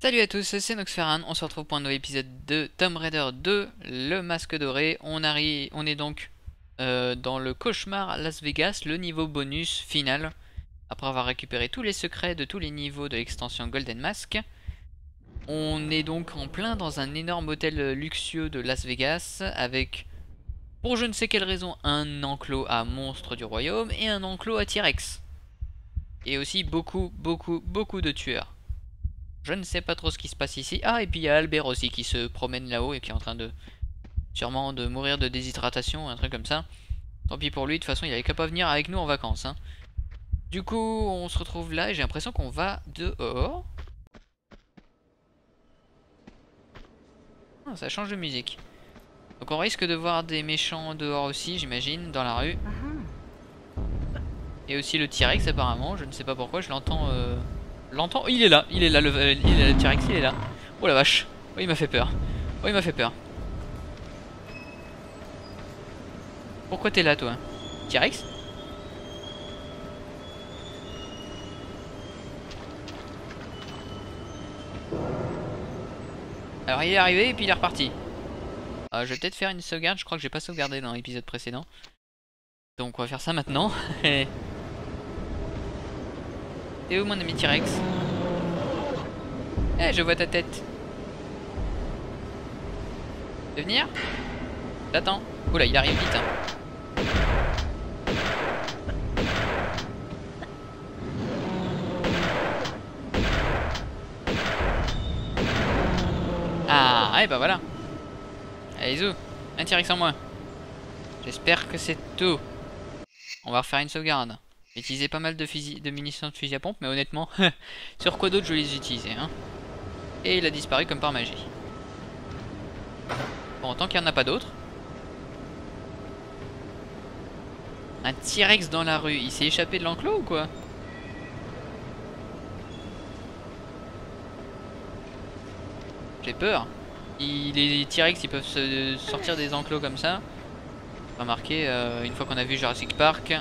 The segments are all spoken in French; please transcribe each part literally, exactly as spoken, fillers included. Salut à tous, c'est Noxferan, on se retrouve pour un nouvel épisode de Tomb Raider deux, le masque doré. On arrive, on est donc euh, dans le cauchemar Las Vegas, le niveau bonus final, après avoir récupéré tous les secrets de tous les niveaux de l'extension Golden Mask. On est donc en plein dans un énorme hôtel luxueux de Las Vegas, avec, pour je ne sais quelle raison, un enclos à monstres du royaume et un enclos à T-Rex. Et aussi beaucoup, beaucoup, beaucoup de tueurs. Je ne sais pas trop ce qui se passe ici. Ah, et puis il y a Albert aussi qui se promène là-haut et qui est en train de... sûrement de mourir de déshydratation, un truc comme ça. Tant pis pour lui, de toute façon il n'avait qu'à pas venir avec nous en vacances. Hein. Du coup, on se retrouve là et j'ai l'impression qu'on va dehors. Ah, ça change de musique. Donc on risque de voir des méchants dehors aussi, j'imagine, dans la rue. Et aussi le T-Rex apparemment, je ne sais pas pourquoi, je l'entends... Euh... L'entend, il est là, il est là, le, euh, le T-Rex, il est là. Oh la vache, oh il m'a fait peur. Oh il m'a fait peur. Pourquoi t'es là toi, T-Rex? Alors il est arrivé et puis il est reparti. Euh, je vais peut-être faire une sauvegarde, je crois que j'ai pas sauvegardé dans l'épisode précédent. Donc on va faire ça maintenant. T'es où mon ami T-Rex? Eh, je vois ta tête. Tu veux venir? T'attends. Oula, il arrive vite. Hein. Ah, et bah voilà. Allez, zou. Un T-Rex en moi. J'espère que c'est tout. On va refaire une sauvegarde. J'ai utilisé pas mal de, fusil, de munitions de fusil à pompe, mais honnêtement, sur quoi d'autre je les utilisais hein. Et il a disparu comme par magie. Bon, tant qu'il n'y en a pas d'autres. Un T-Rex dans la rue, il s'est échappé de l'enclos ou quoi? J'ai peur. Il, les T-Rex, ils peuvent se sortir des enclos comme ça. Remarquez, euh, une fois qu'on a vu Jurassic Park...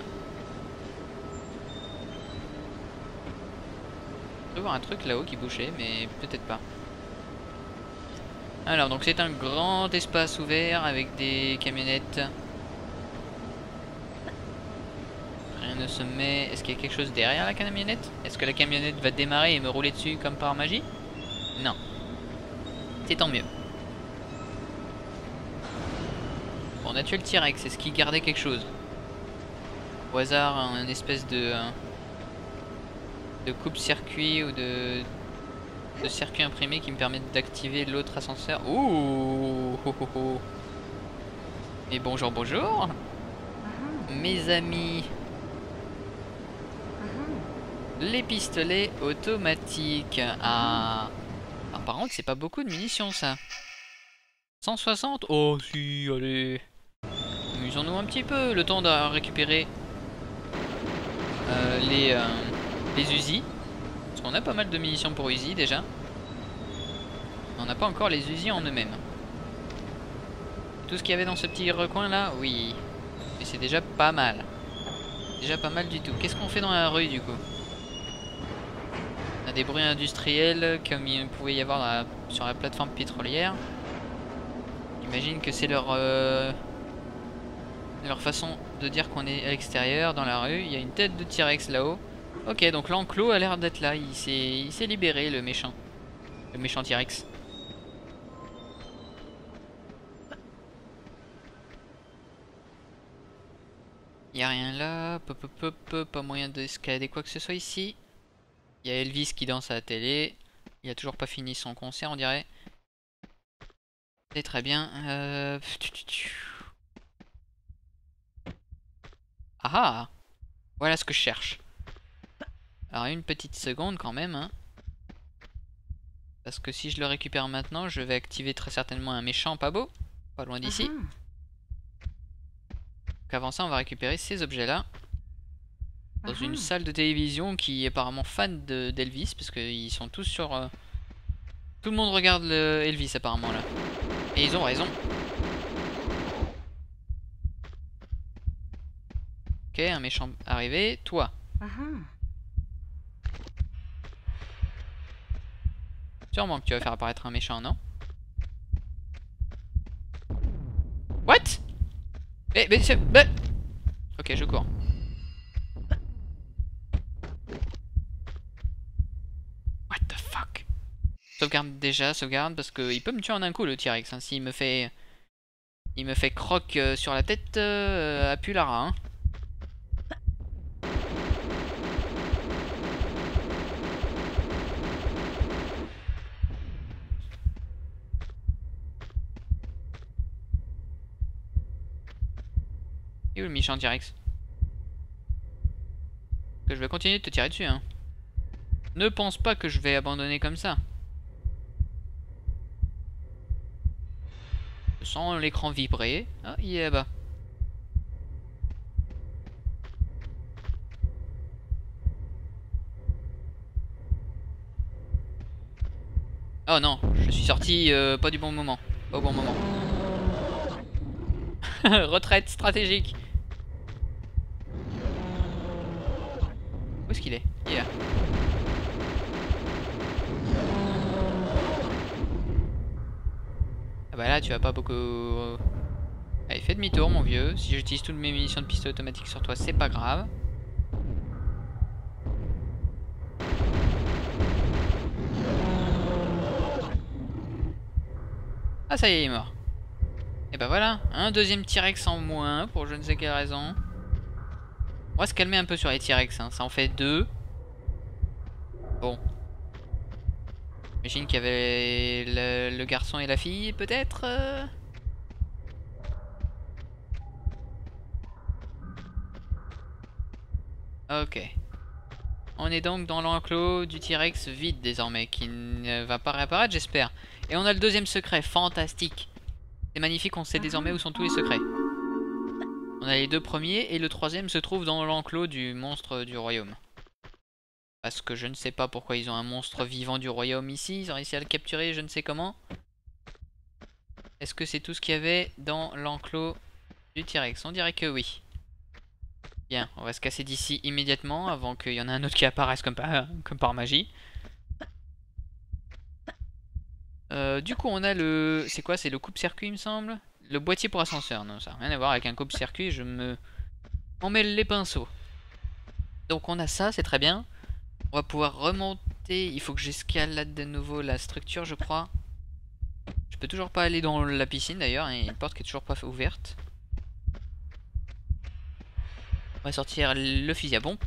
voir un truc là-haut qui bougeait, mais peut-être pas. Alors, donc c'est un grand espace ouvert avec des camionnettes. Rien ne se met. Est-ce qu'il y a quelque chose derrière la camionnette? Est-ce que la camionnette va démarrer et me rouler dessus comme par magie? Non. C'est tant mieux. Bon, on a tué le T-Rex. Est-ce qu'il gardait quelque chose? Au hasard, un espèce de... de coupe-circuit ou de... de circuit imprimé qui me permettent d'activer l'autre ascenseur. Ouh oh, oh, oh. Et bonjour, bonjour uh-huh. Mes amis uh-huh. Les pistolets automatiques. Ah, ah par contre, c'est pas beaucoup de munitions, ça. cent soixante. Oh, si, allez. Amusons-nous un petit peu. Le temps de récupérer euh, les... Euh... les Uzi, parce qu'on a pas mal de munitions pour Uzi déjà. On n'a pas encore les Uzi en eux-mêmes. Tout ce qu'il y avait dans ce petit recoin là, oui. Mais c'est déjà pas mal. Déjà pas mal du tout. Qu'est-ce qu'on fait dans la rue du coup? On a des bruits industriels comme il pouvait y avoir la, sur la plateforme pétrolière. J'imagine que c'est leur, euh, leur façon de dire qu'on est à l'extérieur dans la rue. Il y a une tête de T-Rex là-haut. Ok, donc l'enclos a l'air d'être là, il s'est libéré le méchant. Le méchant T-Rex. Y'a rien là, peu, peu, peu, peu, pas moyen d'escalader quoi que ce soit ici. Y'a Elvis qui danse à la télé, il a toujours pas fini son concert on dirait. C'est très bien. Euh... Ah, voilà ce que je cherche. Alors une petite seconde quand même hein. Parce que si je le récupère maintenant, je vais activer très certainement un méchant pas beau, pas loin d'ici. Uh-huh. Donc avant ça on va récupérer ces objets là. Dans uh-huh. une salle de télévision qui est apparemment fan d'Elvis, parce qu'ils sont tous sur... Euh... Tout le monde regarde le Elvis apparemment là. Et ils ont raison. Ok, un méchant arrivé, toi. Uh-huh. Sûrement que tu vas faire apparaître un méchant, non? What? Mais, mais, mais... Ok, je cours. What the fuck? Sauvegarde déjà, sauvegarde, parce qu'il peut me tuer en un coup le T-Rex. Hein, s'il me fait... Il me fait croc euh, sur la tête euh, à Pulara, hein. Et où le méchant T-Rex? Que je vais continuer de te tirer dessus, hein. Ne pense pas que je vais abandonner comme ça. Je sens l'écran vibrer. Ah, il est là-bas. Oh non, je suis sorti euh, pas du bon moment. Pas au bon moment. Retraite stratégique. Où est-ce qu'il est? Il est là. Ah bah là tu vas pas beaucoup... Allez, fais demi-tour mon vieux. Si j'utilise toutes mes munitions de pistolet automatique sur toi, c'est pas grave. Ah ça y est, il est mort. Et bah voilà, un deuxième T-Rex en moins pour je ne sais quelle raison. On va se calmer un peu sur les T-Rex, hein. Ça en fait deux. Bon. J'imagine qu'il y avait le, le garçon et la fille, peut-être. Ok. On est donc dans l'enclos du T-Rex vide désormais, qui ne va pas réapparaître, j'espère. Et on a le deuxième secret, fantastique. C'est magnifique, on sait désormais où sont tous les secrets. On a les deux premiers, et le troisième se trouve dans l'enclos du monstre du royaume. Parce que je ne sais pas pourquoi ils ont un monstre vivant du royaume ici. Ils ont réussi à le capturer, je ne sais comment. Est-ce que c'est tout ce qu'il y avait dans l'enclos du T-Rex? On dirait que oui. Bien, on va se casser d'ici immédiatement avant qu'il y en ait un autre qui apparaisse comme par, comme par magie. Euh, du coup, on a le... C'est quoi? C'est le coupe-circuit, il me semble. Le boîtier pour ascenseur. Non, ça n'a rien à voir avec un coupe-circuit. Je me... On mêle les pinceaux. Donc on a ça, c'est très bien. On va pouvoir remonter. Il faut que j'escalade de nouveau la structure, je crois. Je peux toujours pas aller dans la piscine d'ailleurs. Il y a une porte qui est toujours pas ouverte. On va sortir le fusil à pompe,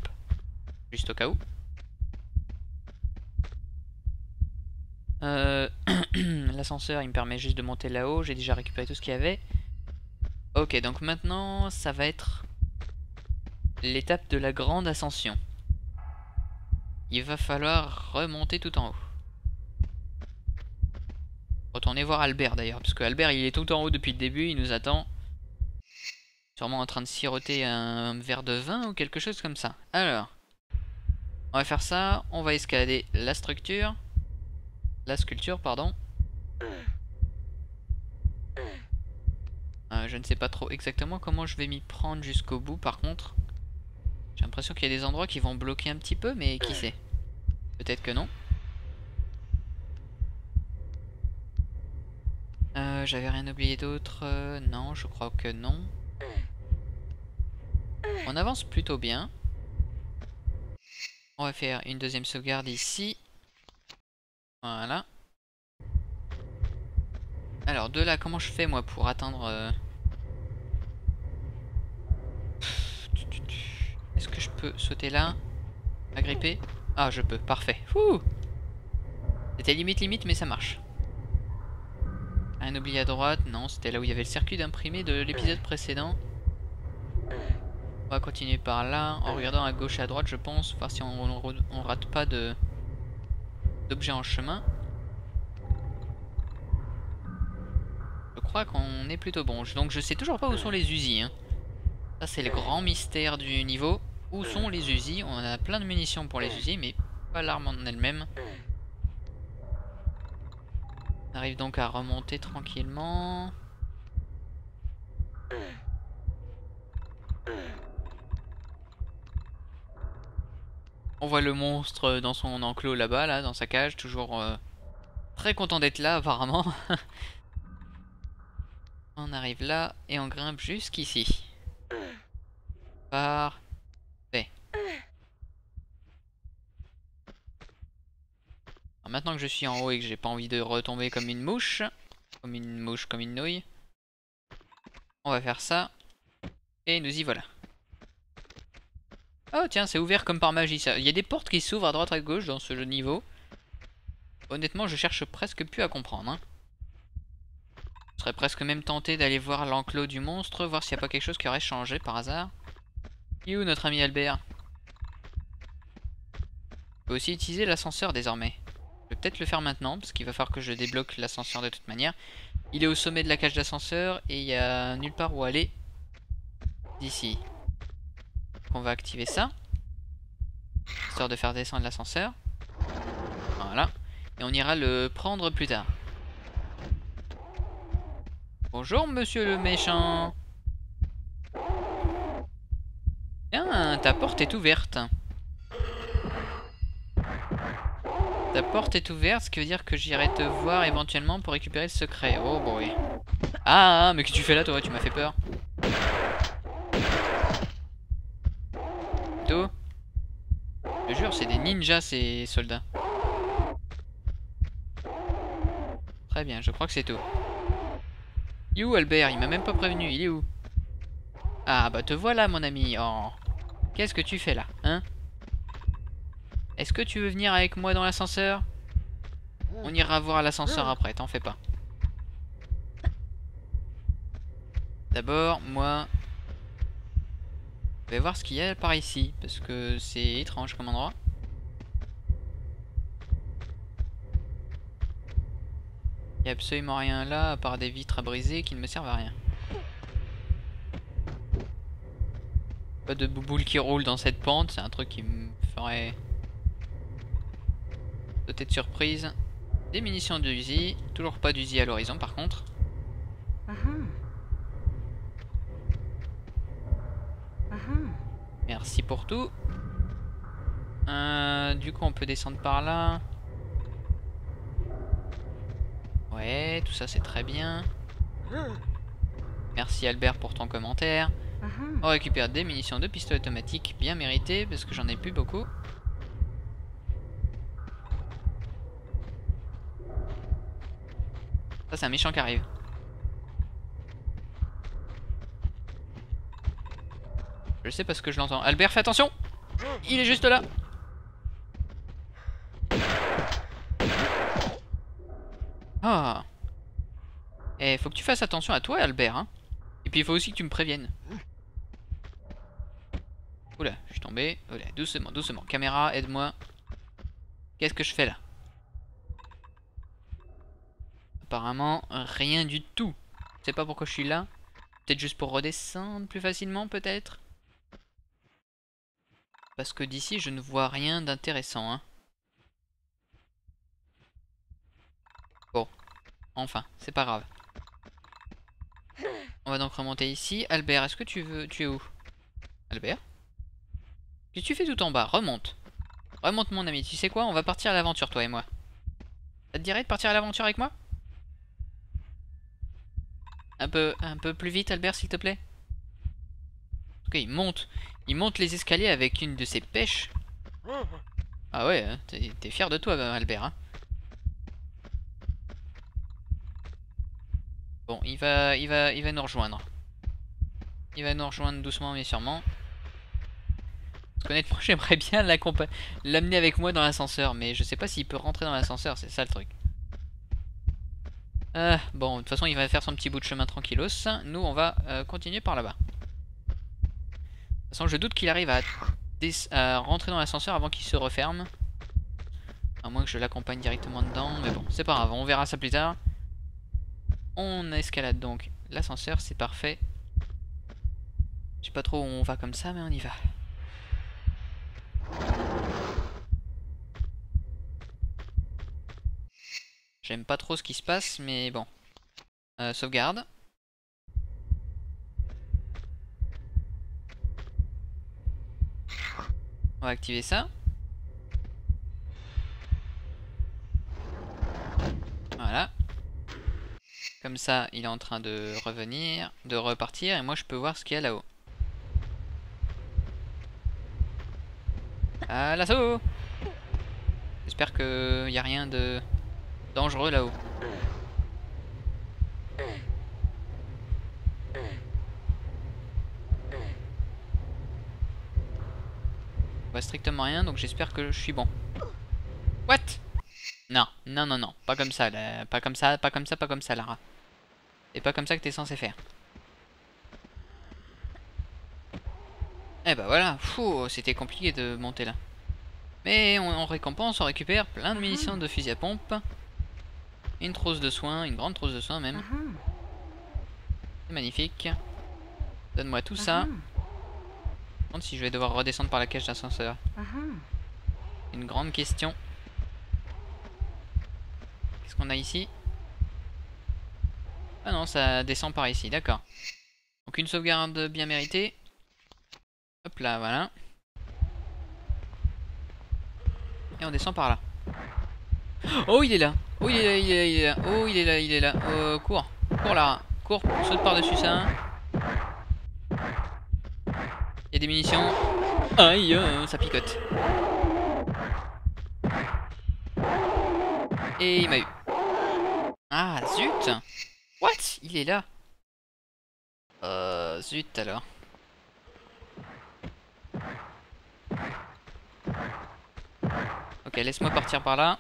juste au cas où. Euh... L'ascenseur, il me permet juste de monter là-haut. J'ai déjà récupéré tout ce qu'il y avait. Ok, donc maintenant, ça va être l'étape de la grande ascension. Il va falloir remonter tout en haut. Retournez voir Albert d'ailleurs, parce que Albert il est tout en haut depuis le début, il nous attend. Sûrement en train de siroter un verre de vin ou quelque chose comme ça. Alors, on va faire ça, on va escalader la structure. La sculpture, pardon. Euh, je ne sais pas trop exactement comment je vais m'y prendre jusqu'au bout par contre. J'ai l'impression qu'il y a des endroits qui vont bloquer un petit peu, mais qui sait? Peut-être que non. Euh, J'avais rien oublié d'autre. Euh, non, je crois que non. On avance plutôt bien. On va faire une deuxième sauvegarde ici. Voilà. Alors de là, comment je fais moi pour atteindre... Euh Est-ce que je peux sauter là? Agripper? Ah, je peux, parfait. C'était limite limite, mais ça marche. Un oubli à droite, non, c'était là où il y avait le circuit d'imprimé de l'épisode précédent. On va continuer par là, en regardant à gauche et à droite, je pense, voir si on, on, on rate pas de d'objets en chemin. Je crois qu'on est plutôt bon. Donc je sais toujours pas où sont les usines, hein. Ça c'est le grand mystère du niveau. Où sont les usines? On a plein de munitions pour les usines, mais pas l'arme en elle-même. On arrive donc à remonter tranquillement. On voit le monstre dans son enclos là-bas, là, dans sa cage, toujours euh, Très content d'être là apparemment. On arrive là et on grimpe jusqu'ici. Parfait. Alors maintenant que je suis en haut et que j'ai pas envie de retomber comme une mouche, comme une mouche, comme une nouille, on va faire ça. Et nous y voilà. Oh tiens, c'est ouvert comme par magie ça. Il y a des portes qui s'ouvrent à droite et à gauche dans ce jeu de niveau. Honnêtement, je cherche presque plus à comprendre. Hein. Je serais presque même tenté d'aller voir l'enclos du monstre, voir s'il n'y a pas quelque chose qui aurait changé par hasard. Et où notre ami Albert? Je peux aussi utiliser l'ascenseur désormais. Je vais peut-être le faire maintenant, parce qu'il va falloir que je débloque l'ascenseur de toute manière. Il est au sommet de la cage d'ascenseur et il n'y a nulle part où aller d'ici. On va activer ça, histoire de faire descendre l'ascenseur. Voilà. Et on ira le prendre plus tard. Bonjour monsieur le méchant. Bien, ta porte est ouverte. Ta porte est ouverte, ce qui veut dire que j'irai te voir éventuellement pour récupérer le secret. Oh boy. Ah, mais qu'est-ce que tu fais là toi? Tu m'as fait peur. Plutôt. Je te jure, c'est des ninjas ces soldats. Très bien, je crois que c'est tout. Il est où Albert? Il m'a même pas prévenu, il est où? Ah bah te voilà mon ami. Oh. Qu'est-ce que tu fais là, hein? Est-ce que tu veux venir avec moi dans l'ascenseur? On ira voir l'ascenseur après, t'en fais pas. D'abord, moi... je vais voir ce qu'il y a par ici, parce que c'est étrange comme endroit. Il n'y a absolument rien là, à part des vitres à briser qui ne me servent à rien. Pas de bouboule qui roule dans cette pente, c'est un truc qui me ferait sauter de surprise. Des munitions de Uzi, toujours pas d'Uzi à l'horizon par contre. Uh-huh. Uh-huh. Merci pour tout. Euh, du coup on peut descendre par là. Ouais, tout ça c'est très bien. Merci Albert pour ton commentaire. On récupère des munitions de pistolet automatique, bien méritées, parce que j'en ai plus beaucoup. Ça c'est un méchant qui arrive. Je sais parce que je l'entends. Albert, fais attention! Il est juste là! Ah. Eh, faut que tu fasses attention à toi, Albert, hein. Et puis il faut aussi que tu me préviennes. Oula, je suis tombé. Oula, doucement, doucement. Caméra, aide-moi. Qu'est-ce que je fais là? Apparemment, rien du tout. Je sais pas pourquoi je suis là. Peut-être juste pour redescendre plus facilement, peut-être. Parce que d'ici, je ne vois rien d'intéressant, hein. Bon, enfin, c'est pas grave. On va donc remonter ici. Albert, est-ce que tu veux... tu es où? Albert? Qu'est-ce que tu fais tout en bas? Remonte. Remonte mon ami, tu sais quoi? On va partir à l'aventure toi et moi. Ça te dirait de partir à l'aventure avec moi? Un peu, un peu plus vite Albert s'il te plaît. Ok, il monte. Il monte les escaliers avec une de ses pêches. Ah ouais, t'es, t'es fier de toi Albert, hein. Bon, il va, il va, il va nous rejoindre. Il va nous rejoindre doucement mais sûrement. Parce qu'honnêtement, j'aimerais bien l'amener avec moi dans l'ascenseur, mais je sais pas s'il peut rentrer dans l'ascenseur, c'est ça le truc. Euh, bon, de toute façon, il va faire son petit bout de chemin tranquillos. Nous, on va euh, continuer par là-bas. De toute façon, je doute qu'il arrive à, à rentrer dans l'ascenseur avant qu'il se referme. À moins que je l'accompagne directement dedans, mais bon, c'est pas grave, on verra ça plus tard. On escalade donc l'ascenseur, c'est parfait. Je sais pas trop où on va comme ça, mais on y va. J'aime pas trop ce qui se passe, mais bon. Euh, sauvegarde. On va activer ça. Voilà. Comme ça, il est en train de revenir, de repartir, et moi je peux voir ce qu'il y a là-haut. À l'assaut! J'espère qu'il n'y a rien de dangereux là-haut. Bah, strictement rien, donc j'espère que je suis bon. What? Non, non, non, non, pas comme ça, là. Pas comme ça, pas comme ça, pas comme ça, Lara. C'est pas comme ça que t'es censé faire. Eh bah voilà, c'était compliqué de monter là. Mais on, on récompense, on récupère plein de munitions de fusil à pompe. Une trousse de soins, une grande trousse de soins même. C'est magnifique. Donne-moi tout ça. Je me demande si je vais devoir redescendre par la cage d'ascenseur. Une grande question. Qu'est-ce qu'on a ici? Ah non, ça descend par ici, d'accord. Donc une sauvegarde bien méritée. Hop là, voilà. Et on descend par là. Oh, il est là. Oh, il est là, il est là, il est là. Oh, il est là, il est là. Euh, cours. Cours, Lara. Cours, saute par-dessus ça. Il y a des munitions. Aïe, euh, ça picote. Et il m'a eu. Ah, zut. What? Il est là. Euh, zut alors. Ok, laisse-moi partir par là.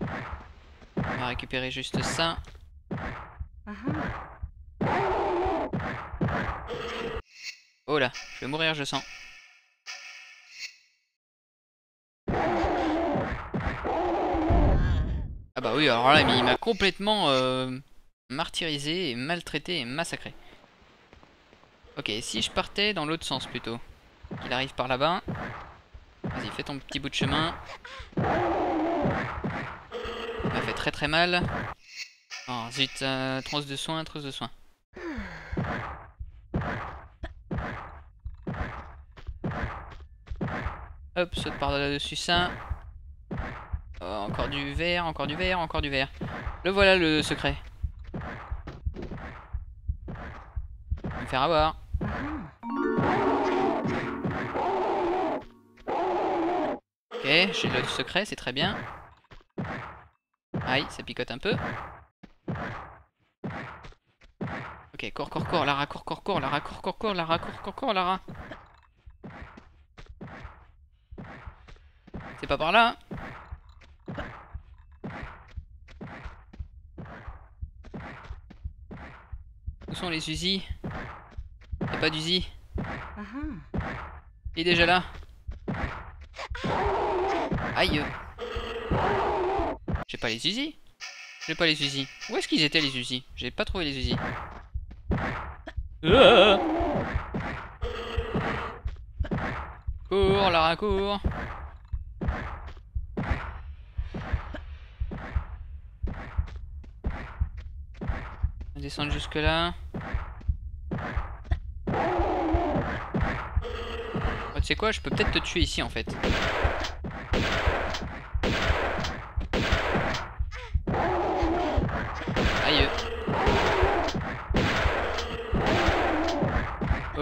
On va récupérer juste ça. Oh là, je vais mourir, je sens. Ah bah oui, alors là, il m'a complètement euh, martyrisé, et maltraité et massacré. Ok, si je partais dans l'autre sens plutôt. Qu'il arrive par là-bas. Vas-y, fais ton petit bout de chemin. Il m'a fait très très mal. Oh zut, euh, trousse de soins, trousse de soins. Hop, saute par là-dessus ça. Oh, encore du verre, encore du verre, encore du verre. Le voilà le secret. Je vais me faire avoir. Ok, j'ai le secret, c'est très bien. Aïe, ça picote un peu. Ok, cours, cours, cours, Lara, cours, cours, cours, Lara, cours, cours, cours, Lara, cours, cours, cours, Lara. C'est pas par là. Où sont les Uzi? Y'a pas d'Uzi. Il est déjà là. Aïe. J'ai pas les Uzi. J'ai pas les Uzi. Où est-ce qu'ils étaient les Uzi? J'ai pas trouvé les Uzi. Ah, cours, Lara, cours. On va descendre jusque là. Oh, tu sais quoi? Je peux peut-être te tuer ici en fait.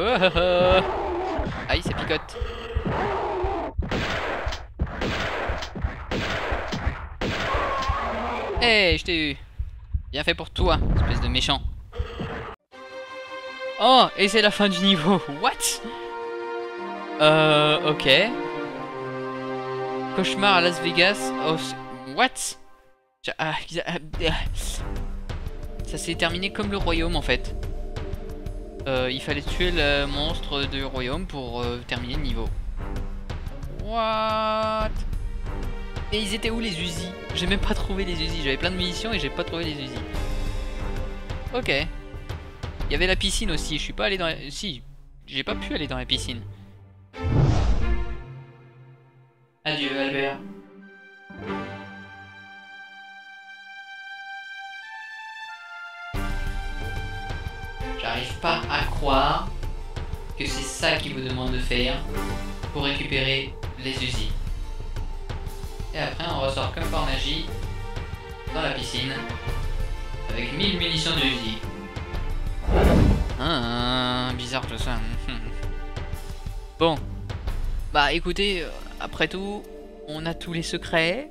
Oh oh oh. Aïe, ça picote. Hey, je t'ai eu. Bien fait pour toi, espèce de méchant. Oh, et c'est la fin du niveau. What? Euh, ok. Cauchemar à Las Vegas. Oh, what? Ça s'est terminé comme le royaume en fait. Euh, il fallait tuer le monstre du royaume pour euh, terminer le niveau. What? Et ils étaient où les Uzi? J'ai même pas trouvé les Uzi. J'avais plein de munitions et j'ai pas trouvé les Uzi. Ok. Il y avait la piscine aussi. Je suis pas allé dans la... Si, j'ai pas pu aller dans la piscine. Adieu Albert. J'arrive pas à croire que c'est ça qu'il vous demande de faire pour récupérer les Uzi. Et après on ressort comme par magie dans la piscine avec mille munitions de Uzi. Ah, bizarre tout ça. Bon. Bah écoutez, après tout, on a tous les secrets.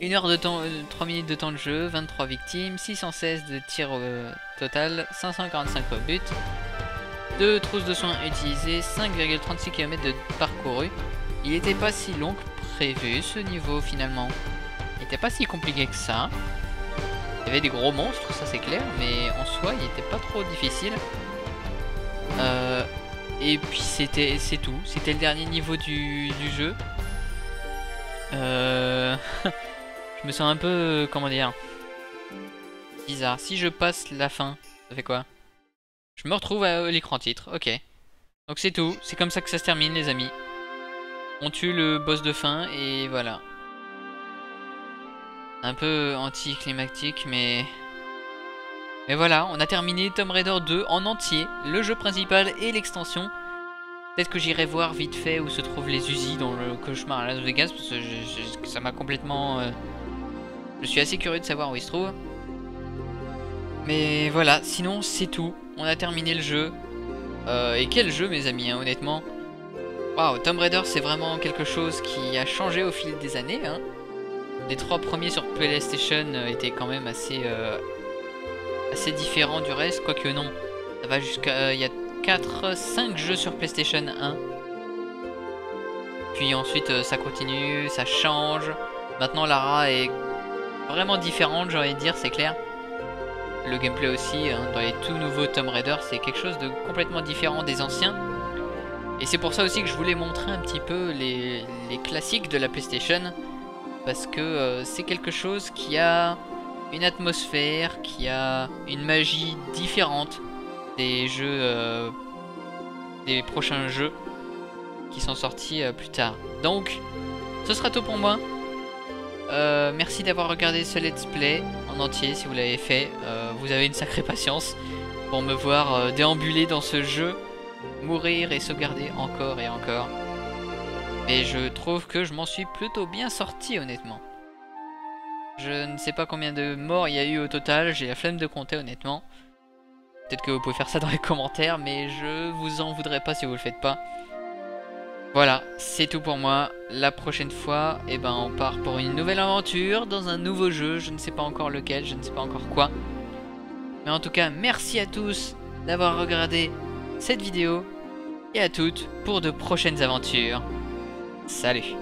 Une heure de temps, euh, trois minutes de temps de jeu, vingt-trois victimes, six cent seize de tirs euh, total, cinq cent quarante-cinq au but, deux trousses de soins utilisées, cinq virgule trente-six kilomètres de parcouru. Il n'était pas si long que prévu ce niveau finalement. Il n'était pas si compliqué que ça. Il y avait des gros monstres, ça c'est clair, mais en soi il n'était pas trop difficile. Euh, et puis c'était c'est tout, c'était le dernier niveau du, du jeu. Euh... Je me sens un peu, comment dire, bizarre. Si je passe la fin, ça fait quoi? Je me retrouve à l'écran titre, ok. Donc c'est tout, c'est comme ça que ça se termine les amis. On tue le boss de fin et voilà. Un peu anticlimactique mais... Mais voilà, on a terminé Tomb Raider deux en entier, le jeu principal et l'extension. Peut-être que j'irai voir vite fait où se trouvent les Uzi dans le cauchemar à Las Vegas parce que je, je, ça m'a complètement... Euh... Je suis assez curieux de savoir où il se trouve. Mais voilà, sinon c'est tout. On a terminé le jeu. Euh, et quel jeu mes amis, hein, honnêtement. Waouh, Tomb Raider c'est vraiment quelque chose qui a changé au fil des années. Hein. Les trois premiers sur PlayStation étaient quand même assez, euh, assez différents du reste. Quoique non, ça va jusqu'à... Il y a quatre, cinq jeux sur PlayStation un. Puis ensuite ça continue, ça change. Maintenant Lara est vraiment différente, j'ai envie de dire, c'est clair. Le gameplay aussi, hein, dans les tout nouveaux Tomb Raider, c'est quelque chose de complètement différent des anciens. Et c'est pour ça aussi que je voulais montrer un petit peu les, les classiques de la PlayStation. Parce que euh, c'est quelque chose qui a une atmosphère, qui a une magie différente des jeux, euh, des prochains jeux qui sont sortis euh, plus tard. Donc, ce sera tout pour moi. Euh, merci d'avoir regardé ce let's play en entier si vous l'avez fait. Euh, vous avez une sacrée patience pour me voir euh, déambuler dans ce jeu, mourir et sauvegarder encore et encore. Mais je trouve que je m'en suis plutôt bien sorti honnêtement. Je ne sais pas combien de morts il y a eu au total, j'ai la flemme de compter honnêtement. Peut-être que vous pouvez faire ça dans les commentaires, mais je vous en voudrais pas si vous le faites pas. Voilà, c'est tout pour moi. La prochaine fois, eh ben, on part pour une nouvelle aventure dans un nouveau jeu. Je ne sais pas encore lequel, je ne sais pas encore quoi. Mais en tout cas, merci à tous d'avoir regardé cette vidéo. Et à toutes pour de prochaines aventures. Salut!